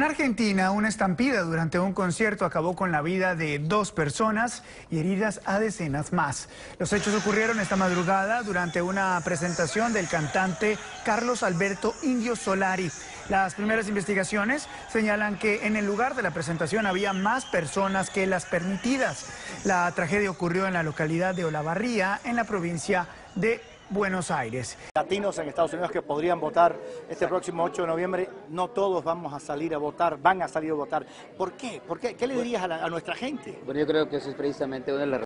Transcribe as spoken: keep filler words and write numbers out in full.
En Argentina, una estampida durante un concierto acabó con la vida de dos personas y heridas a decenas más. Los hechos ocurrieron esta madrugada durante una presentación del cantante Carlos Alberto Indio Solari. Las primeras investigaciones señalan que en el lugar de la presentación había más personas que las permitidas. La tragedia ocurrió en la localidad de Olavarría, en la provincia de Buenos Aires. Latinos en Estados Unidos que podrían votar este próximo ocho de noviembre, no todos vamos a salir a votar, van a salir a votar. ¿Por qué? ¿Por qué? ¿Qué le dirías a, la, a nuestra gente? Bueno, yo creo que eso es precisamente una de las